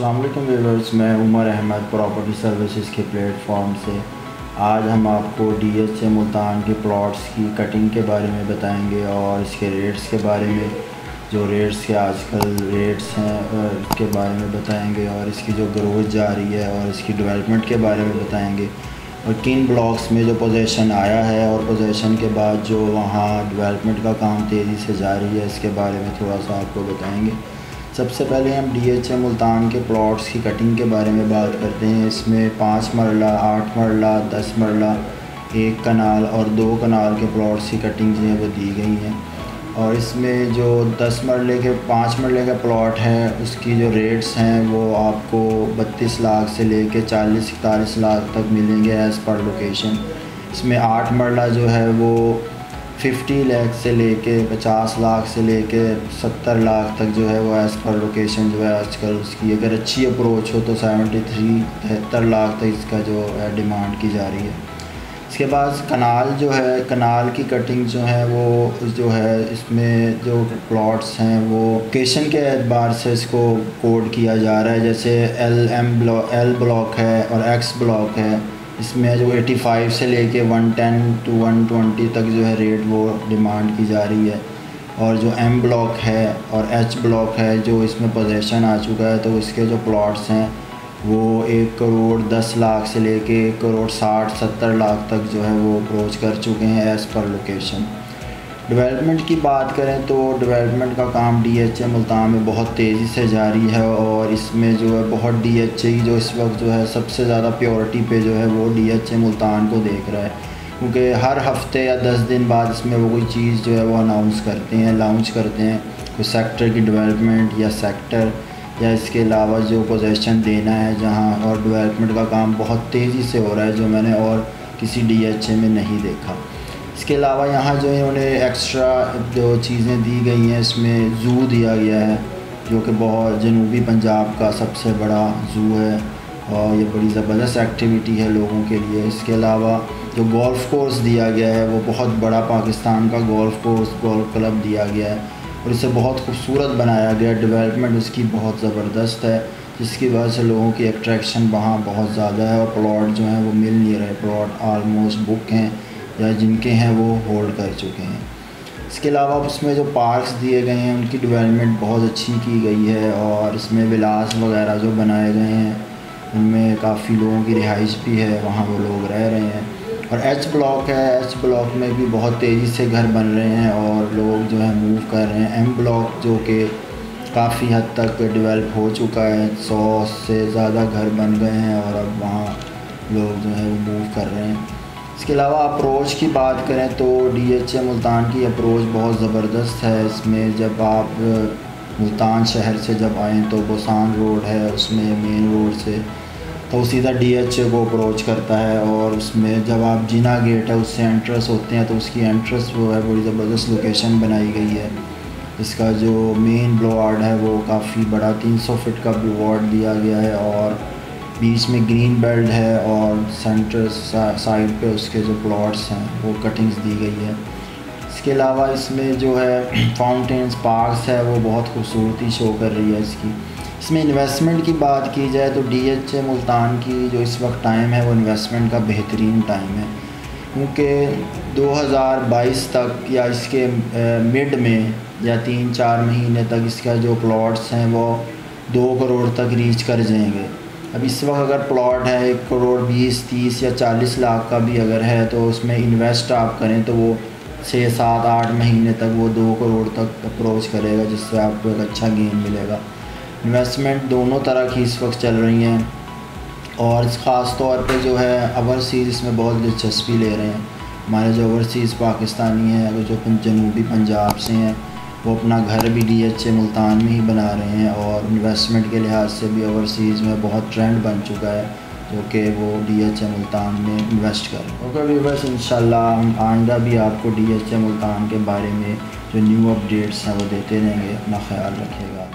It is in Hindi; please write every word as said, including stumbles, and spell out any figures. अस्सलामुअलैकुम व्यूअर्स, मैं उमर अहमद प्रॉपर्टी सर्विसेज के प्लेटफॉर्म से आज हम आपको डी एच ए मुल्तान के प्लॉट्स की कटिंग के बारे में बताएंगे और इसके रेट्स के बारे में, जो रेट्स के आजकल रेट्स हैं उसके बारे में बताएंगे और इसकी जो ग्रोथ जा रही है और इसकी डेवलपमेंट के बारे में बताएंगे और किन ब्लॉक्स में जो पोजेसन आया है और पोजेसन के बाद जो वहाँ डेवलपमेंट का काम तेज़ी से जारी है इसके बारे में थोड़ा सा आपको बताएंगे। सबसे पहले हम डी एच ए मुल्तान के प्लॉट्स की कटिंग के बारे में बात करते हैं। इसमें पाँच मरला, आठ मरला, दस मरला, एक कनाल और दो कनाल के प्लॉट्स की कटिंग जो है वो दी गई हैं। और इसमें जो दस मरले के पाँच मरले का प्लॉट है उसकी जो रेट्स हैं वो आपको बत्तीस लाख से लेके चालीस इकतालीस लाख तक मिलेंगे एज़ पर लोकेशन। इसमें आठ मरला जो है वो फिफ्टी लाख से लेके पचास लाख से लेके सत्तर लाख तक जो है वो एज़ पर लोकेशन जो है आजकल उसकी अगर अच्छी अप्रोच हो तो सेवेंटी थ्री तिहत्तर लाख तक इसका जो है डिमांड की जा रही है। इसके बाद कनाल जो है, कनाल की कटिंग जो है वो जो है इसमें जो प्लॉट्स हैं वो लोकेशन के एतबार से इसको कोड किया जा रहा है। जैसे L M block L block है और एक्स ब्लॉक है, इसमें जो पचासी से लेके एक सौ दस टू एक सौ बीस तक जो है रेट वो डिमांड की जा रही है। और जो एम ब्लॉक है और एच ब्लॉक है जो इसमें पोजेसन आ चुका है तो इसके जो प्लॉट्स हैं वो एक करोड़ दस लाख से लेके एक करोड़ साठ सत्तर लाख तक जो है वो अप्रोच कर चुके हैं एज़ पर लोकेशन। डेवलपमेंट की बात करें तो डेवलपमेंट का काम डी एच ए मुल्तान में बहुत तेज़ी से जारी है और इसमें जो है बहुत डी एच ए जो इस वक्त जो है सबसे ज़्यादा प्योरिटी पे जो है वो डी एच ए मुल्तान को देख रहा है, क्योंकि हर हफ्ते या दस दिन बाद इसमें वो कोई चीज़ जो है वो अनाउंस करते हैं, लॉन्च करते हैं, कोई सेक्टर की डेवलपमेंट या सेक्टर या इसके अलावा जो पोजेसन देना है जहाँ। और डेवलपमेंट का काम बहुत तेज़ी से हो रहा है जो मैंने और किसी डी एच ए में नहीं देखा। इसके अलावा यहाँ जो इन्होंने एक्स्ट्रा जो चीज़ें दी गई हैं इसमें ज़ू दिया गया है जो कि बहुत जनूबी पंजाब का सबसे बड़ा ज़ू है और ये बड़ी ज़बरदस्त एक्टिविटी है लोगों के लिए। इसके अलावा जो गोल्फ़ कोर्स दिया गया है वो बहुत बड़ा पाकिस्तान का गोल्फ़ कोर्स गोल्फ क्लब दिया गया है और इसे बहुत खूबसूरत बनाया गया, डेवलपमेंट उसकी बहुत ज़बरदस्त है जिसकी वजह से लोगों की अट्रैक्शन वहाँ बहुत ज़्यादा है और प्लॉट जो हैं वो मिल नहीं रहे, प्लॉट आलमोस्ट बुक हैं या जिनके हैं वो होल्ड कर चुके हैं। इसके अलावा उसमें जो पार्क्स दिए गए हैं उनकी डेवलपमेंट बहुत अच्छी की गई है और इसमें विलास वगैरह जो बनाए गए हैं उनमें काफ़ी लोगों की रिहाइश भी है, वहाँ वो लोग रह रहे हैं। और एच ब्लॉक है, एच ब्लॉक में भी बहुत तेज़ी से घर बन रहे हैं और लोग जो है मूव कर रहे हैं। एम ब्लॉक जो कि काफ़ी हद तक डेवलप हो चुका है, सौ से ज़्यादा घर बन गए हैं और अब वहाँ लोग जो है वो मूव कर रहे हैं। इसके अलावा अप्रोच की बात करें तो डी एच ए मुल्तान की अप्रोच बहुत ज़बरदस्त है। इसमें जब आप मुल्तान शहर से जब आएँ तो बोसान रोड है, उसमें मेन रोड से तो सीधा डी एच ए को अप्रोच करता है और उसमें जब आप जिना गेट है उससे एंट्रेंस होते हैं तो उसकी एंट्रेंस वो है बड़ी ज़बरदस्त लोकेशन बनाई गई है। इसका जो मेन ब्लॉड है वो काफ़ी बड़ा तीन सौ फिट का ब्लॉड दिया गया है और बीच में ग्रीन बेल्ट है और सेंटर साइड पे उसके जो प्लॉट्स हैं वो कटिंग्स दी गई है। इसके अलावा इसमें जो है फाउंटेन्स पार्क्स है वो बहुत खूबसूरती शो कर रही है इसकी। इसमें इन्वेस्टमेंट की बात की जाए तो डी एच ए मुल्तान की जो इस वक्त टाइम है वो इन्वेस्टमेंट का बेहतरीन टाइम है, क्योंकि दो हज़ार बाईस तक या इसके मिड में या तीन चार महीने तक इसका जो प्लॉट्स हैं वो दो करोड़ तक रीच कर जाएंगे। अब इस वक्त अगर प्लॉट है एक करोड़ बीस तीस या चालीस लाख का भी अगर है तो उसमें इन्वेस्ट आप करें तो वो छः सात आठ महीने तक वो दो करोड़ तक अप्रोच करेगा, जिससे आपको एक अच्छा गेन मिलेगा। इन्वेस्टमेंट दोनों तरह की इस वक्त चल रही हैं और ख़ास तौर पे जो है ओवरसीज़ इसमें बहुत दिलचस्पी ले रहे हैं। हमारे जो ओवरसीज़ पाकिस्तानी हैं जो जनूबी पंजाब से हैं वो अपना घर भी डी एच ए मुल्तान में ही बना रहे हैं और इन्वेस्टमेंट के लिहाज से भी ओवरसीज़ में बहुत ट्रेंड बन चुका है जो कि वो डी एच ए मुल्तान में इन्वेस्ट कर। ओके व्यूअर्स, इंशाल्लाह हम आइंदा भी आपको डी एच ए मुल्तान के बारे में जो न्यू अपडेट्स हैं वो देते रहेंगे। अपना ख्याल रखिएगा।